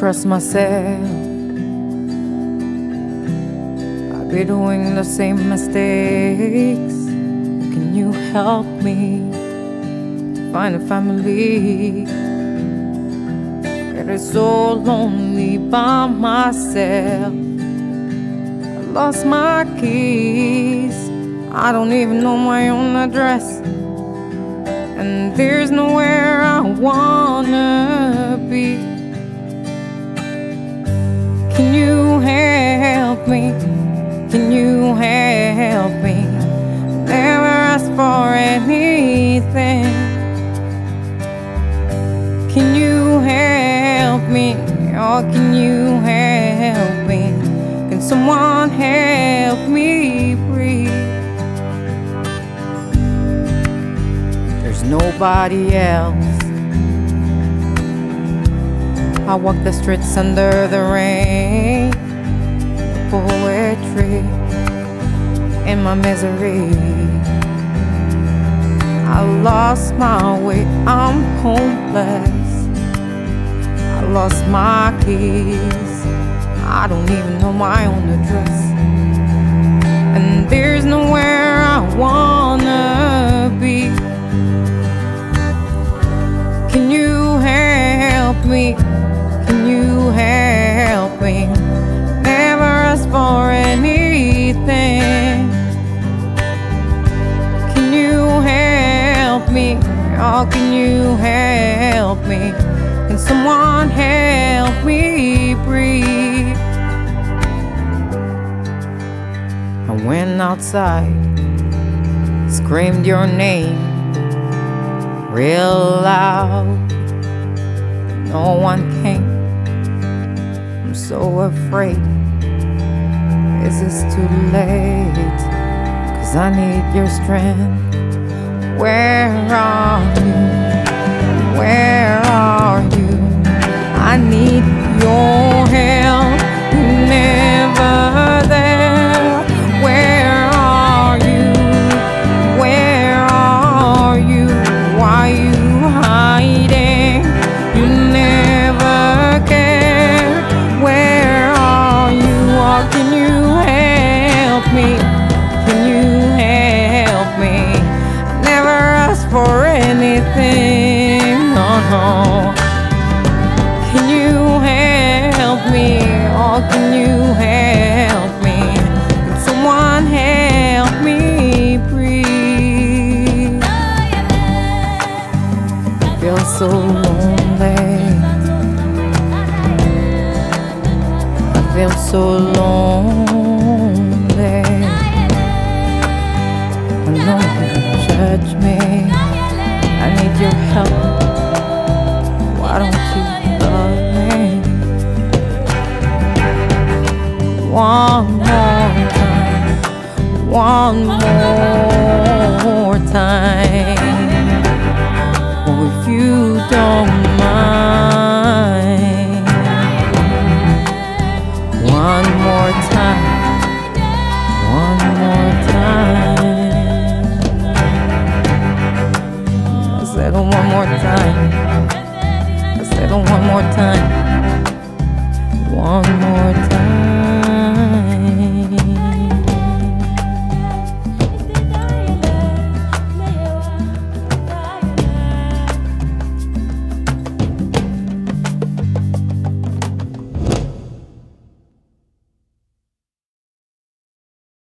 trust myself. I've been doing the same mistakes. Can you help me to find a family? It is so lonely by myself. I lost my keys. I don't even know my own address, and there's nowhere I wanna be. Can you help me? Can you help me? Never ask for anything. Can you help me? Or can you help me? Can someone help me breathe? Nobody else. I walk the streets under the rain, poetry in my misery. I lost my way, I'm homeless. I lost my keys. I don't even know my own address, and there's nowhere I wanna be. Can you help me? Can you help me? Never ask for anything. Can you help me? Oh, can you help me? Can someone help me breathe? I went outside, screamed your name real loud, no one came. I'm so afraid. Is this too late? 'Cause I need your strength. Where are you? Where are you? I need your help. You're never there. Where are you? Where are you? Why you hiding? You never care. Where are you? Or can you help me? Can you help me? I never asked for anything. Oh no. Can you help me? Or can you help me? Can someone help me breathe? Feel so lonely. I feel so lonely. I know you judge me. I need your help. Why don't you love me? One more time. One more time.